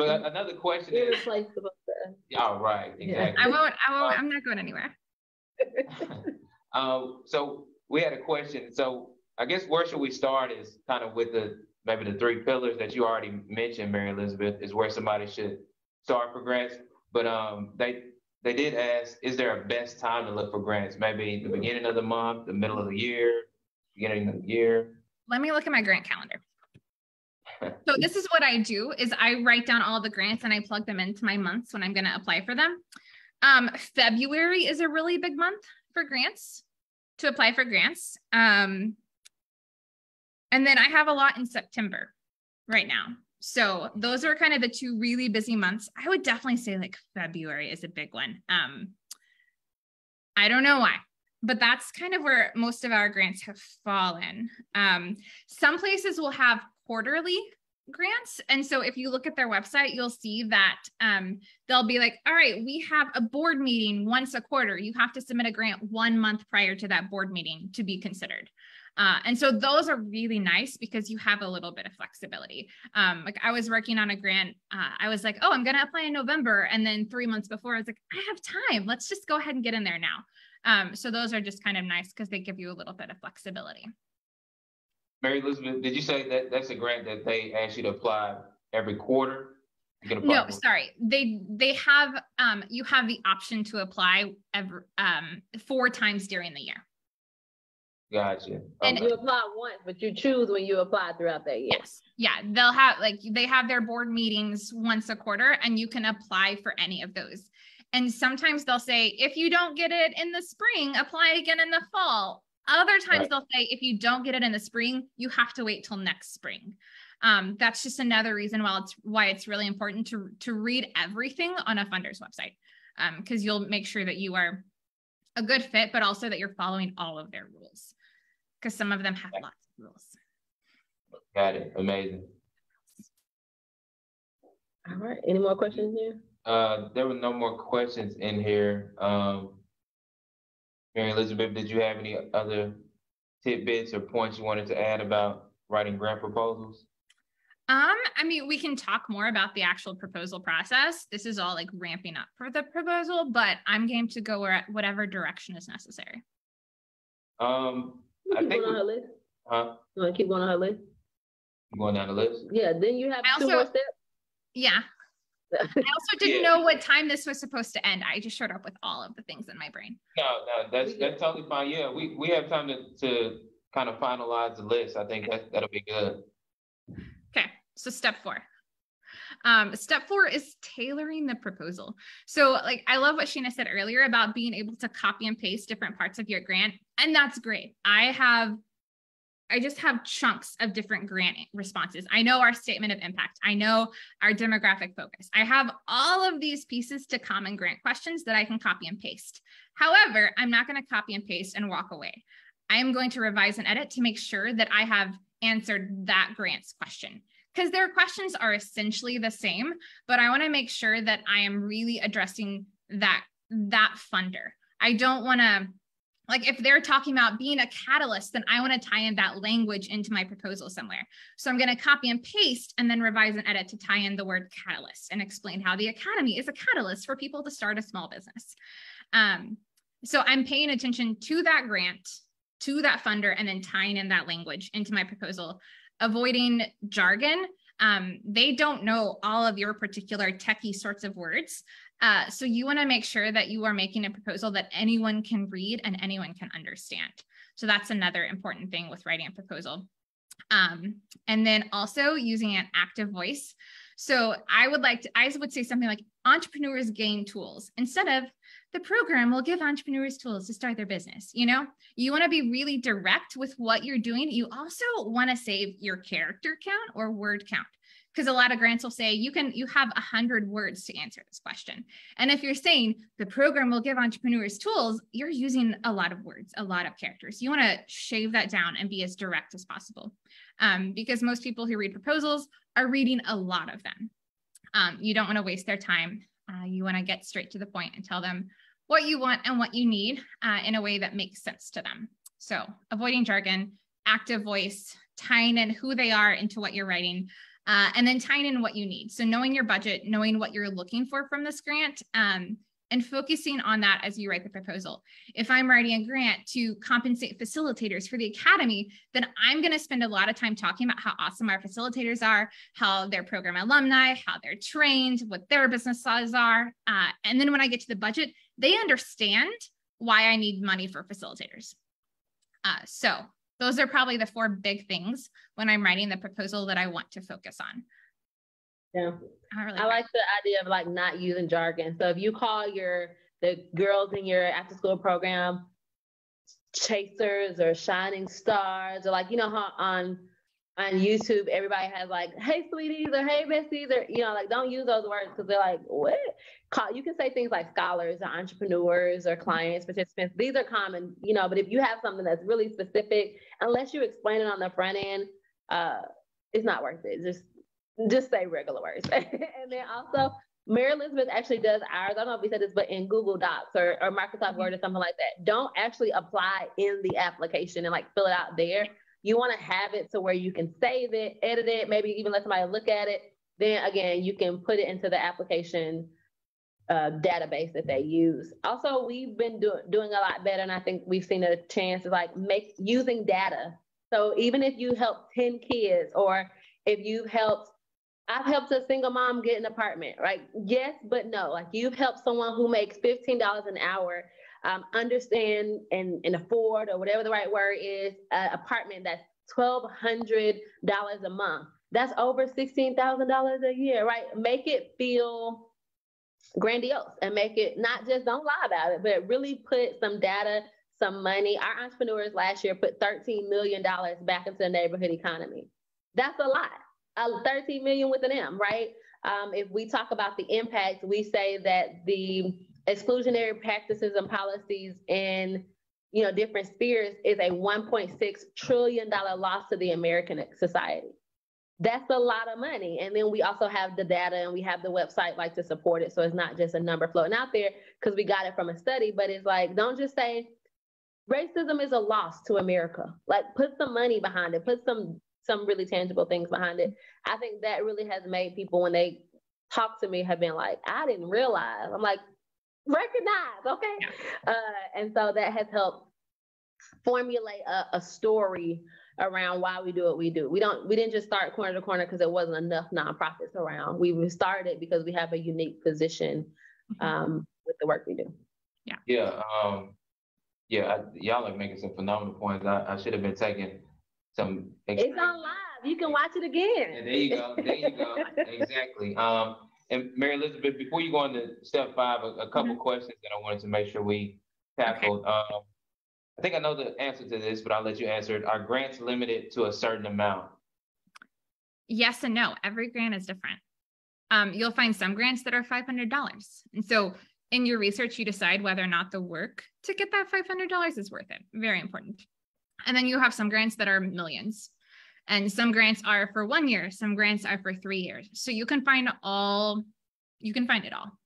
another question is irreplaceable. All right, exactly. I'm not going anywhere. So we had a question. So I guess where should we start is kind of with the maybe the three pillars that you already mentioned, Mary Elizabeth, is where somebody should start for grants. But they did ask, is there a best time to look for grants? Maybe the beginning of the month, the middle of the year, beginning of the year? Let me look at my grant calendar. So this is what I do, is I write down all the grants and I plug them into my months when I'm going to apply for them. February is a really big month for grants, to apply for grants. And then I have a lot in September right now. So those are kind of the two really busy months. I would definitely say like February is a big one. I don't know why, but that's kind of where most of our grants have fallen. Some places will have quarterly grants. And so if you look at their website, you'll see that they'll be like, all right, we have a board meeting once a quarter. You have to submit a grant 1 month prior to that board meeting to be considered. And so those are really nice because you have a little bit of flexibility. Like I was working on a grant. I was like, oh, I'm going to apply in November. And then 3 months before I was like, I have time. Let's just go ahead and get in there now. So those are just kind of nice because they give you a little bit of flexibility. Mary Elizabeth, did you say that that's a grant that they ask you to apply every quarter? No, sorry. They have, you have the option to apply every, 4 times during the year. Gotcha. Okay. And you apply once, but you choose when you apply throughout that year. Yes. Yeah. They'll have like, they have their board meetings once a quarter and you can apply for any of those. And sometimes they'll say, if you don't get it in the spring, apply again in the fall. Other times right. They'll say, if you don't get it in the spring, you have to wait till next spring. That's just another reason why it's really important to read everything on a funder's website. Cause you'll make sure that you are a good fit, but also that you're following all of their rules. Because some of them have lots of rules. Got it. Amazing. All right. Any more questions here? There were no more questions in here. Mary Elizabeth, did you have any other tidbits or points you wanted to add about writing grant proposals? I mean, we can talk more about the actual proposal process. This is all like ramping up for the proposal, but I'm game to go whatever direction is necessary. I think on her list. Huh? You want to keep going on her list? I'm going down the list? Yeah, then you have two more steps. Yeah. I also didn't know what time this was supposed to end. I just showed up with all of the things in my brain. No, that's totally fine. Yeah, we have time to kind of finalize the list. I think that'll be good. Okay, so step 4. Step 4 is tailoring the proposal. So like, I love what Shana said earlier about being able to copy and paste different parts of your grant. And that's great. I just have chunks of different grant responses. I know our statement of impact. I know our demographic focus. I have all of these pieces to common grant questions that I can copy and paste. However, I'm not going to copy and paste and walk away. I am going to revise and edit to make sure that I have answered that grant's question. Because their questions are essentially the same, but I want to make sure that I am really addressing that funder. I don't want to, like, if they're talking about being a catalyst, then I want to tie in that language into my proposal somewhere. So I'm going to copy and paste and then revise and edit to tie in the word catalyst and explain how the Academy is a catalyst for people to start a small business. So I'm paying attention to that grant, to that funder, and then tying in that language into my proposal, avoiding jargon. They don't know all of your particular techie sorts of words. So you want to make sure that you are making a proposal that anyone can read and anyone can understand. So that's another important thing with writing a proposal. And then also using an active voice. So I would say something like, entrepreneurs gain tools, instead of the program will give entrepreneurs tools to start their business. You know, you want to be really direct with what you're doing. You also want to save your character count or word count. Because a lot of grants will say you have 100 words to answer this question. And if you're saying the program will give entrepreneurs tools, you're using a lot of words, a lot of characters. You want to shave that down and be as direct as possible. Because most people who read proposals are reading a lot of them. You don't want to waste their time. You want to get straight to the point and tell them what you want and what you need in a way that makes sense to them. So avoiding jargon, active voice, tying in who they are into what you're writing, and then tying in what you need. So knowing your budget, knowing what you're looking for from this grant, and focusing on that as you write the proposal. If I'm writing a grant to compensate facilitators for the Academy, then I'm going to spend a lot of time talking about how awesome our facilitators are, how they're program alumni, how they're trained, what their business laws are. And then when I get to the budget, they understand why I need money for facilitators. So those are probably the four big things when I'm writing the proposal that I want to focus on. Yeah, I like the idea of like not using jargon. So if you call the girls in your after school program chasers or shining stars, or like, you know, how on YouTube everybody has like, hey sweeties, or hey besties, or, you know, like, don't use those words, because they're like, what? You can say things like scholars or entrepreneurs or clients, participants. These are common, you know, but if you have something that's really specific, unless you explain it on the front end, it's not worth it. Just say regular words. And then also, Mary Elizabeth actually does ours. I don't know if we said this, but in Google Docs or Microsoft Word or something like that, don't actually apply in the application and like fill it out there. You want to have it to where you can save it, edit it, maybe even let somebody look at it. Then again, you can put it into the application database that they use. Also, we've been doing a lot better, and I think we've seen a chance to like using data. So even if you help 10 kids, or if you've helped, I've helped a single mom get an apartment, right? Yes, but no. Like, you've helped someone who makes $15 an hour understand and afford, or whatever the right word is, an apartment that's $1,200 a month. That's over $16,000 a year, right? Make it feel grandiose, and make it not just, don't lie about it, but really put some data, some money. Our entrepreneurs last year put $13 million back into the neighborhood economy. That's a lot. 13 million with an M, right? If we talk about the impact, we say that the exclusionary practices and policies in, you know, different spheres is a $1.6 trillion loss to the American society. That's a lot of money. And then we also have the data, and we have the website like to support it. So it's not just a number floating out there because we got it from a study, but it's like, don't just say racism is a loss to America. Like, put some money behind it, put some really tangible things behind it. I think that really has made people, when they talk to me, have been like, I didn't realize. I'm like, recognize, okay? Yeah. And so that has helped formulate a story around why we do what we do. We didn't just start Corner to Corner because there wasn't enough nonprofits around. We started because we have a unique position with the work we do. Yeah. Yeah. Y'all are making some phenomenal points. I should have been taking some experience. It's on live. You can watch it again. And there you go. There you go. Exactly. And Mary Elizabeth, before you go on to step five, a couple questions that I wanted to make sure we tackled. Okay. I think I know the answer to this, but I'll let you answer it. Are grants limited to a certain amount? Yes and no. Every grant is different. You'll find some grants that are $500. And so in your research, you decide whether or not the work to get that $500 is worth it. Very important. And then you have some grants that are millions, and some grants are for 1 year. Some grants are for 3 years. So you can find it all.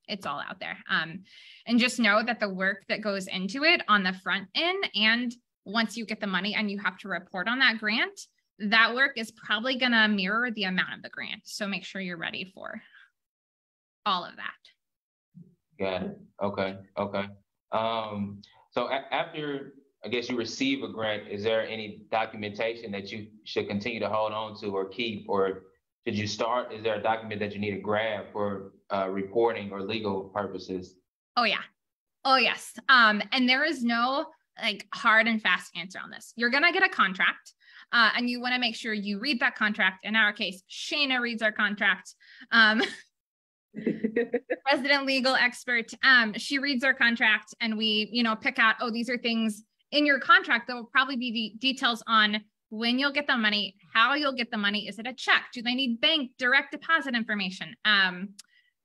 It's all out there. And just know that the work that goes into it on the front end, and once you get the money and you have to report on that grant, that work is probably going to mirror the amount of the grant. So make sure you're ready for all of that. Got it. Okay. Okay. So after, I guess, you receive a grant, is there any documentation that you should continue to hold on to or keep, or did you start? Is there a document that you need to grab for reporting or legal purposes? Oh yeah. Oh yes. And there is no like hard and fast answer on this. You're going to get a contract and you want to make sure you read that contract. In our case, Shana reads our contract. Resident legal expert. She reads our contract, and we, you know, pick out, oh, these are things in your contract, there will probably be details on when you'll get the money, how you'll get the money. Is it a check? Do they need bank direct deposit information? And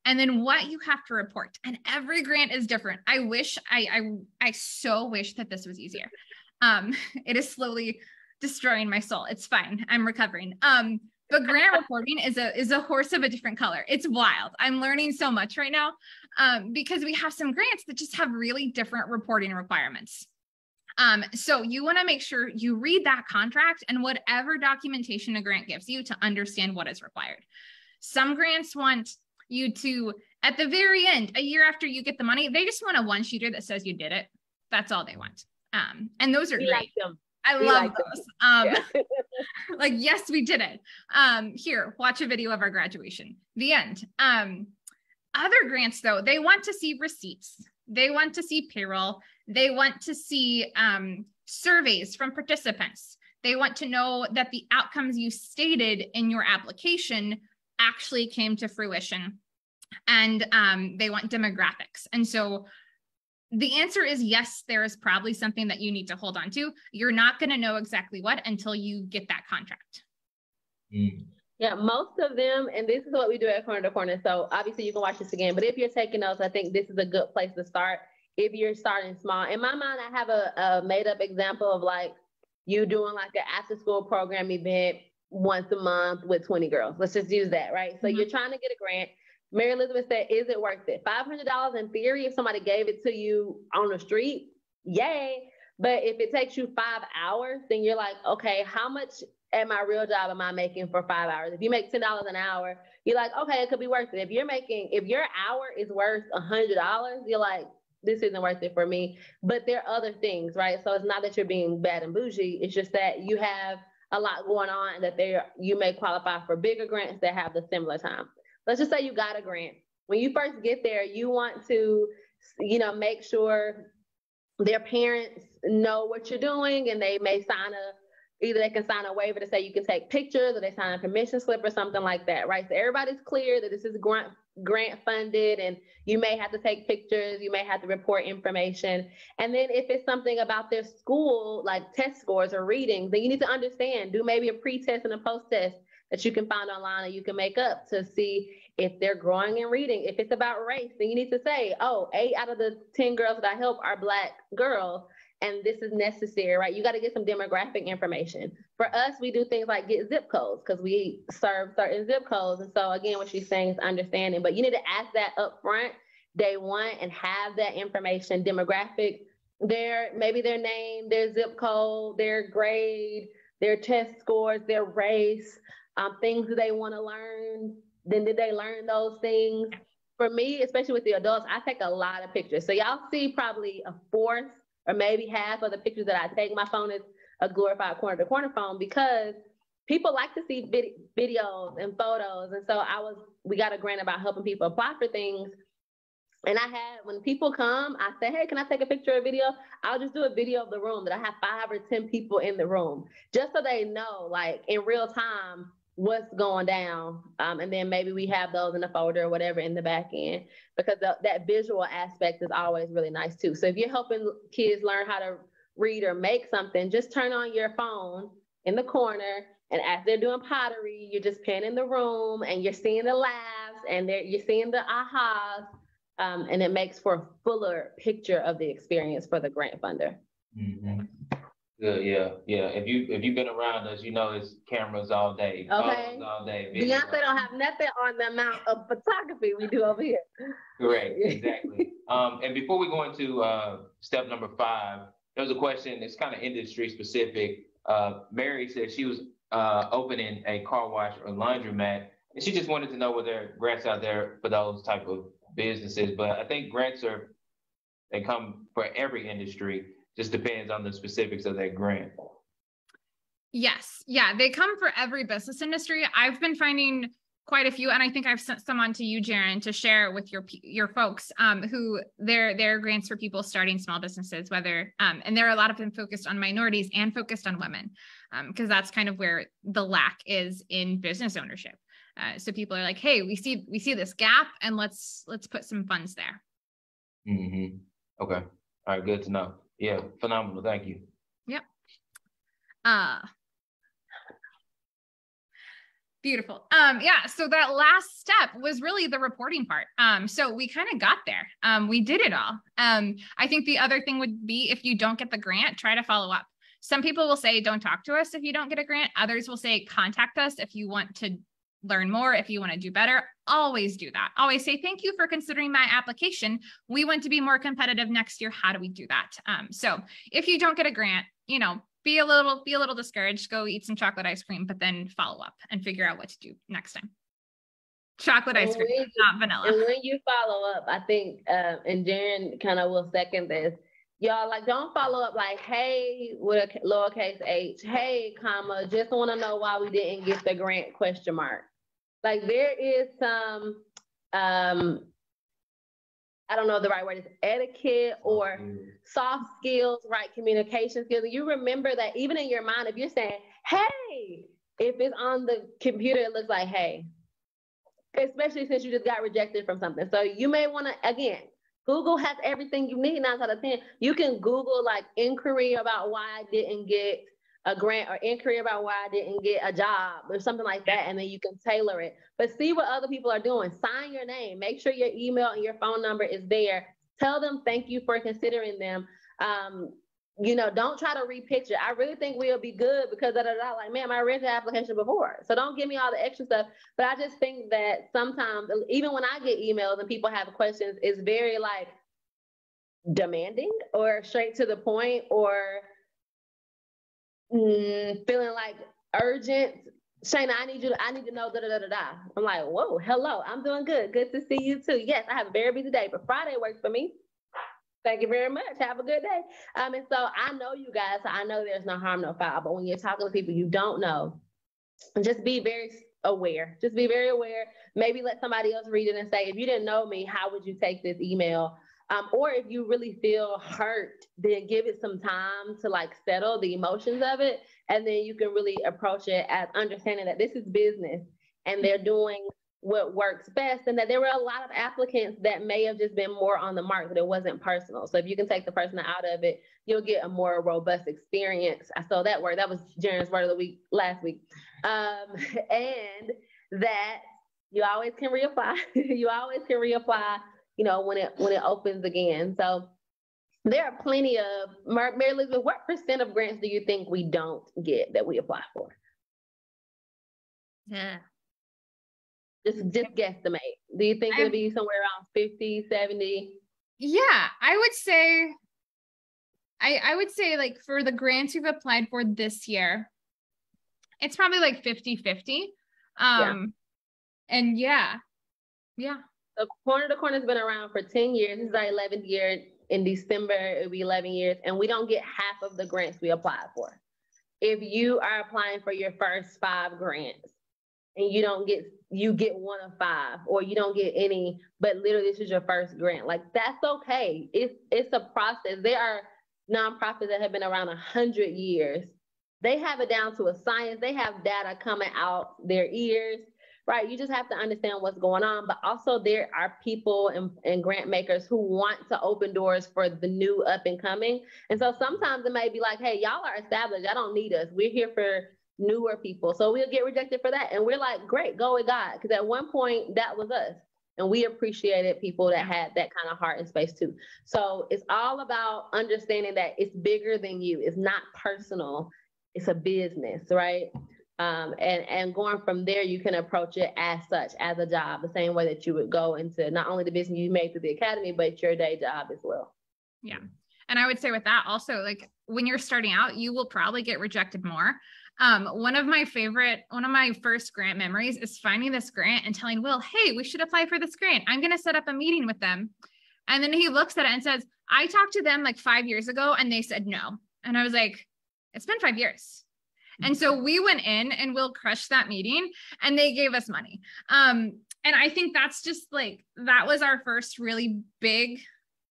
then what you have to report. And every grant is different. I wish, I so wish that this was easier. It is slowly destroying my soul. It's fine. I'm recovering. But grant reporting is a horse of a different color. It's wild. I'm learning so much right now because we have some grants that just have really different reporting requirements. So you want to make sure you read that contract and whatever documentation a grant gives you to understand what is required. Some grants want you to At the very end, a year after you get the money, they just want a one-sheeter that says you did it. That's all they want. And those are great. Like them. I love those. Yeah. Like, yes, we did it. Here, watch a video of our graduation. The end. Other grants, though, they want to see receipts. They want to see payroll. They want to see surveys from participants. They want to know that the outcomes you stated in your application actually came to fruition. And they want demographics. And so the answer is yes, there is probably something that you need to hold on to. You're not going to know exactly what until you get that contract. Yeah, most of them, and this is what we do at Corner to Corner. So obviously you can watch this again, but if you're taking notes, I think this is a good place to start. If you're starting small, in my mind, I have a made up example of like you doing like an after school program event once a month with 20 girls. Let's just use that, right? So you're trying to get a grant. Mary Elizabeth said, is it worth it? $500 in theory, if somebody gave it to you on the street, yay. But if it takes you 5 hours, then you're like, okay, how much at my real job am I making for 5 hours? If you make $10 an hour, you're like, okay, it could be worth it. If you're making, if your hour is worth $100, you're like, this isn't worth it for me. But there are other things, right? So it's not that you're being bad and bougie. It's just that you have a lot going on and that you may qualify for bigger grants that have the similar time. Let's just say you got a grant. When you first get there, you want to, you know, make sure their parents know what you're doing, and they may sign either they can sign a waiver to say you can take pictures, or they sign a permission slip or something like that, right? So everybody's clear that this is grant funded, and you may have to take pictures, you may have to report information. And then if it's something about their school, like test scores or reading, then you need to understand, do maybe a pre-test and a post-test that you can find online and you can make up to see if they're growing in reading. If it's about race, then you need to say, oh, 8 out of the 10 girls that I help are Black girls, and this is necessary, right? You got to get some demographic information. For us, we do things like get zip codes because we serve certain zip codes. And so again, what she's saying is understanding, but you need to ask that up front, day one, and have that information, demographic, maybe their name, their zip code, their grade, their test scores, their race, things that they want to learn. Then did they learn those things? For me, especially with the adults, I take a lot of pictures. So y'all see probably a fourth or maybe half of the pictures that I take. My phone is a glorified corner-to-corner phone because people like to see videos and photos. And so we got a grant about helping people apply for things. And when people come, I say, hey, can I take a picture or video? I'll just do a video of the room, that I have 5 or 10 people in the room, just so they know, like, in real time, what's going down. And then maybe we have those in a folder or whatever in the back end, because that visual aspect is always really nice too. So if you're helping kids learn how to read or make something, just turn on your phone in the corner, and as they're doing pottery, you're just panning the room and you're seeing the laughs and you're seeing the ahas. And it makes for a fuller picture of the experience for the grant funder. Mm-hmm. Yeah. If you've been around us, you know it's cameras all day. Okay. All day. Beyonce don't have nothing on the amount of photography we do over here. Correct. Exactly. And before we go into step number 5, there was a question. It's kind of industry specific. Mary said she was opening a car wash or laundromat, and she just wanted to know whether there are grants out there for those type of businesses. But I think grants they come for every industry. Just depends on the specifics of that grant. Yes. Yeah. They come for every business industry. I've been finding quite a few, and I think I've sent some on to you, Jaren, to share with your folks who their grants for people starting small businesses, whether, and there are a lot of them focused on minorities and focused on women, because that's kind of where the lack is in business ownership. So people are like, hey, we see this gap, and let's put some funds there. Mm-hmm. Okay. All right. Good to know. Yeah. Phenomenal. Thank you. Yep. Beautiful. Yeah. So that last step was really the reporting part. So we kind of got there. We did it all. I think the other thing would be, if you don't get the grant, try to follow up. Some people will say, don't talk to us if you don't get a grant. Others will say, contact us if you want to learn more, if you want to do better. Always do that. Always say, thank you for considering my application. We want to be more competitive next year. How do we do that? So if you don't get a grant, you know, be a little discouraged, go eat some chocolate ice cream, but then follow up and figure out what to do next time. Chocolate ice cream, not vanilla. And when you follow up, I think, and Jaren kind of will second this, y'all, like, don't follow up like, hey, with a lowercase h, hey, comma, just want to know why we didn't get the grant, question mark. Like, there is some, I don't know the right word, it's etiquette or soft skills, right, communication skills. You remember that even in your mind, if you're saying, hey, if it's on the computer, it looks like, hey, especially since you just got rejected from something. So you may want to, again, Google has everything you need 9 out of 10. You can Google like inquiry about why I didn't get a grant or inquiry about why I didn't get a job or something like that, and then you can tailor it. But see what other people are doing. Sign your name. Make sure your email and your phone number is there. Tell them thank you for considering them. You know, don't try to repicture. I really think we'll be good because da, da, da. Like, ma'am, I read your application before. So don't give me all the extra stuff. But I just think that sometimes, even when I get emails and people have questions, it's very like demanding or straight to the point or feeling like urgent. Shana, I need to know da, da, da, da, da. I'm like, whoa, hello, I'm doing good. Good to see you too. Yes, I have a very busy day, but Friday works for me. Thank you very much. Have a good day. And so I know you guys, so I know there's no harm, no foul, but when you're talking to people you don't know, just be very aware. Just be very aware. Maybe let somebody else read it and say, if you didn't know me, how would you take this email? Or if you really feel hurt, then give it some time to like settle the emotions of it. And then you can really approach it as understanding that this is business and they're doing what works best, and that there were a lot of applicants that may have just been more on the mark, but it wasn't personal. So if you can take the person out of it, you'll get a more robust experience. I saw that word. That was Jaren's word of the week last week. And that you always can reapply. You always can reapply, you know, when it opens again. So there are plenty of, Mary Elizabeth, what percent of grants do you think we don't get that we apply for? Yeah. Just guesstimate. Do you think it'll be somewhere around 50, 70? Yeah, I would say, I would say like for the grants we've applied for this year, it's probably like 50-50. Yeah. And yeah. So Corner to Corner has been around for 10 years. This is our 11th year. In December, it'll be 11 years. And we don't get half of the grants we applied for. If you are applying for your first 5 grants, and you get 1 of 5 or you don't get any, but literally this is your first grant. Like, that's okay. It's a process. There are nonprofits that have been around 100 years. They have it down to a science. They have data coming out their ears, right? You just have to understand what's going on. But also there are people and grant makers who want to open doors for the new up and coming. And so sometimes it may be like, hey, y'all are established. Y'all don't need us. We're here for newer people. So we'll get rejected for that. And we're like, great, go with God. Because at one point that was us. And we appreciated people that had that kind of heart and space too. So it's all about understanding that it's bigger than you. It's not personal. It's a business, right? And going from there, you can approach it as such, as a job, the same way that you would go into not only the business you made through the academy, but your day job as well. Yeah. And I would say with that also, like when you're starting out, you will probably get rejected more. One of my first grant memories is finding this grant and telling Will, hey, we should apply for this grant. I'm going to set up a meeting with them. And then he looks at it and says, I talked to them like 5 years ago and they said no. And I was like, it's been 5 years. And so we went in and Will crushed that meeting and they gave us money. And I think that's just like, that was our first really big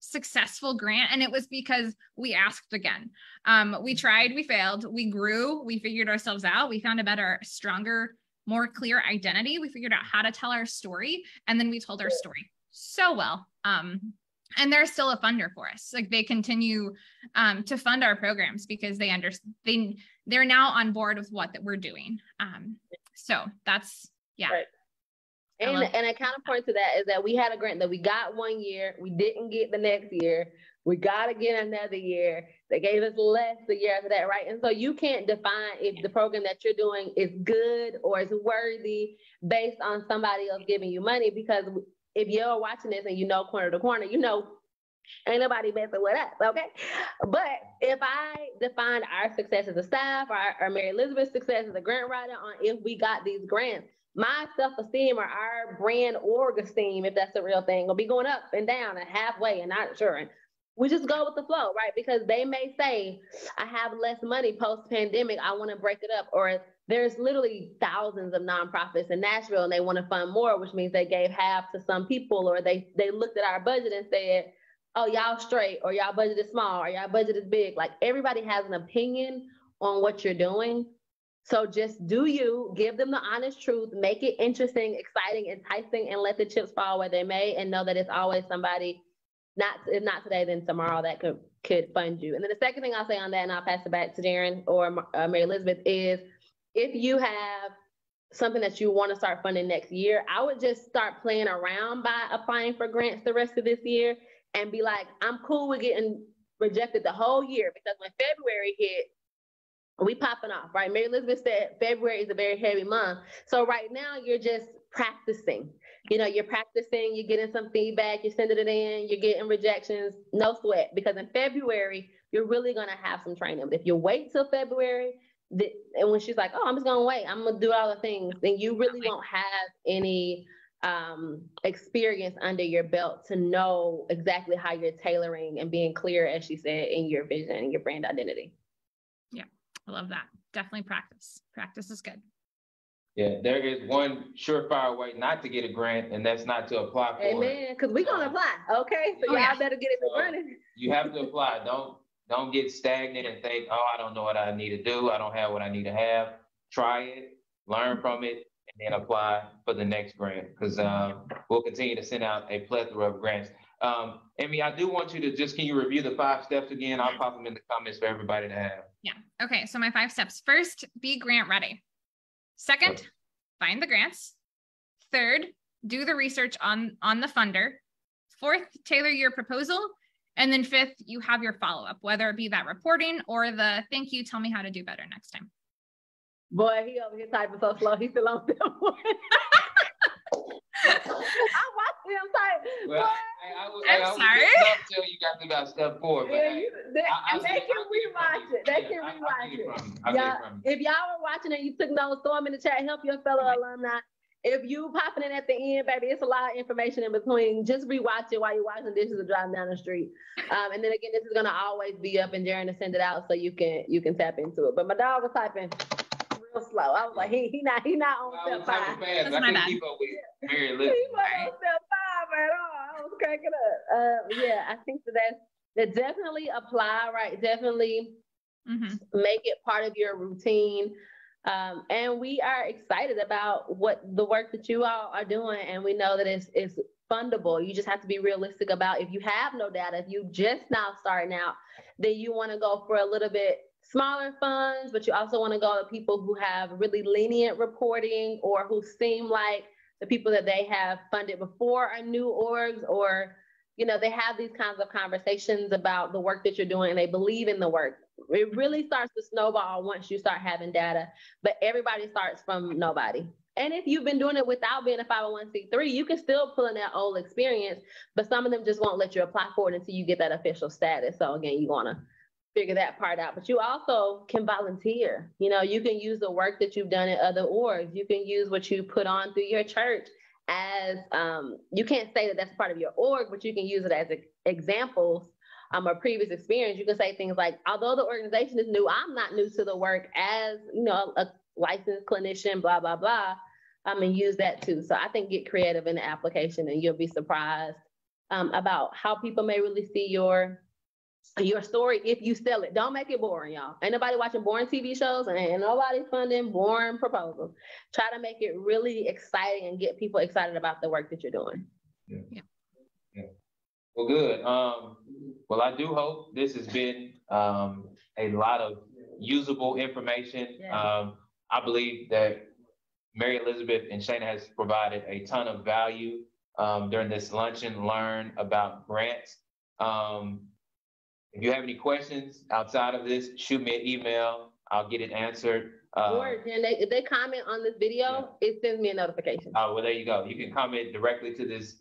successful grant. And it was because we asked again. We tried, we failed, we grew, we figured ourselves out. We found a better, stronger, more clear identity. We figured out how to tell our story. And then we told our story so well. And they're still a funder for us. Like they continue to fund our programs because they understand, they're now on board with what that we're doing. So that's, yeah. Right. And a counterpoint to that is that we had a grant that we got 1 year, we didn't get the next year, we got again another year, they gave us less the year after that, right? And so you can't define if the program that you're doing is good or is worthy based on somebody else giving you money, because if you're watching this and you know Corner to Corner, you know Ain't nobody messing with us, okay? But if I define our success as a staff, or Mary Elizabeth's success as a grant writer on if we got these grants, my self-esteem or our brand org esteem, if that's the real thing, will be going up and down and halfway and not sure. And we just go with the flow, right? Because they may say, I have less money post-pandemic, I want to break it up. Or there's literally thousands of nonprofits in Nashville and they want to fund more, which means they gave half to some people, or they looked at our budget and said, oh, y'all straight, or y'all budget is small, or y'all budget is big. Like, everybody has an opinion on what you're doing. So just do you, give them the honest truth, make it interesting, exciting, enticing, and let the chips fall where they may, and know that it's always somebody, if not today, then tomorrow, that could fund you. And then the second thing I'll say on that, and I'll pass it back to Jaren or Mary Elizabeth, is if you have something that you want to start funding next year, I would just start playing around by applying for grants the rest of this year and be like, I'm cool with getting rejected the whole year, because when February hit, we popping off, right? Mary Elizabeth said February is a very heavy month. So right now you're just practicing. You know, you're practicing, you're getting some feedback, you're sending it in, you're getting rejections, no sweat. Because in February, you're really going to have some training. But if you wait till February, and when she's like, oh, I'm just going to wait, I'm going to do all the things, then you really won't have any experience under your belt to know exactly how you're tailoring and being clear, as she said, in your vision and your brand identity. Yeah, I love that. Definitely practice. Practice is good. Yeah, there is one surefire way not to get a grant, and that's not to apply for it. Amen, because we're going to apply, okay? So y'all better get it running. You have to apply. Don't get stagnant and think, oh, I don't know what I need to do. I don't have what I need to have. Try it, learn from it, and then apply for the next grant, because we'll continue to send out a plethora of grants. Emmy, I do want you to can you review the 5 steps again? I'll pop them in the comments for everybody to have. Yeah, okay, so my 5 steps. First, be grant ready. Second, find the grants. Third, do the research on the funder. Fourth, tailor your proposal. And then fifth, you have your follow-up, whether it be that reporting or the thank you, tell me how to do better next time. Boy, he over here typing so slow. He's still on film one. I watched him type. Well, I'm sorry. Until you got to about step 4. But yeah, they can rewatch it. They can rewatch it. If y'all were watching and you took notes, throw them in the chat. Help your fellow alumni. If you popping in at the end, baby, it's a lot of information in between. Just rewatch it while you're washing dishes or driving down the street. And then again, this is gonna always be up, and Jaren to send it out so you can tap into it. But my dog was typing real slow. I was like, he not on step 5. That's I couldn't keep up with Mary Elizabeth. He wasn't on step 5 at all. I was cracking up. Yeah, I think that definitely apply, right? Definitely make it part of your routine. And we are excited about what the work that you all are doing, and we know that it's fundable. You just have to be realistic about, if you have no data, if you just now starting out, then you want to go for a little bit smaller funds, but you also want to go to people who have really lenient reporting, or who seem like the people that they have funded before are new orgs, or, you know, they have these kinds of conversations about the work that you're doing and they believe in the work. It really starts to snowball once you start having data, but everybody starts from nobody. And if you've been doing it without being a 501c3, you can still pull in that old experience, but some of them just won't let you apply for it until you get that official status. So again, you want to figure that part out, but you also can volunteer. You know, you can use the work that you've done at other orgs. You can use what you put on through your church as, you can't say that that's part of your org, but you can use it as examples or previous experience. You can say things like, although the organization is new, I'm not new to the work as, you know, a licensed clinician, blah, blah, blah. And use that too. So I think get creative in the application, and you'll be surprised about how people may really see your story if you sell it. Don't make it boring, y'all. Ain't nobody watching boring TV shows, and ain't nobody funding boring proposals. Try to make it really exciting and get people excited about the work that you're doing. Yeah. Well, good. Well, I do hope this has been a lot of usable information. I believe that Mary Elizabeth and Shana has provided a ton of value during this lunch and learn about grants. If you have any questions outside of this, shoot me an email. I'll get it answered. Or if they comment on this video, it sends me a notification. Oh, well, there you go. You can comment directly to this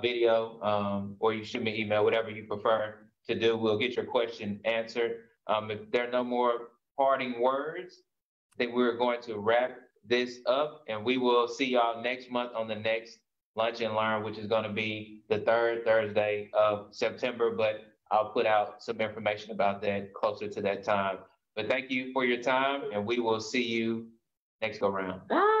video, or you shoot me an email, whatever you prefer to do. We'll get your question answered. If there are no more parting words, then we're going to wrap this up, and we will see y'all next month on the next Lunch and Learn, which is going to be the third Thursday of September, but I'll put out some information about that closer to that time. But thank you for your time, and we will see you next go round. Bye.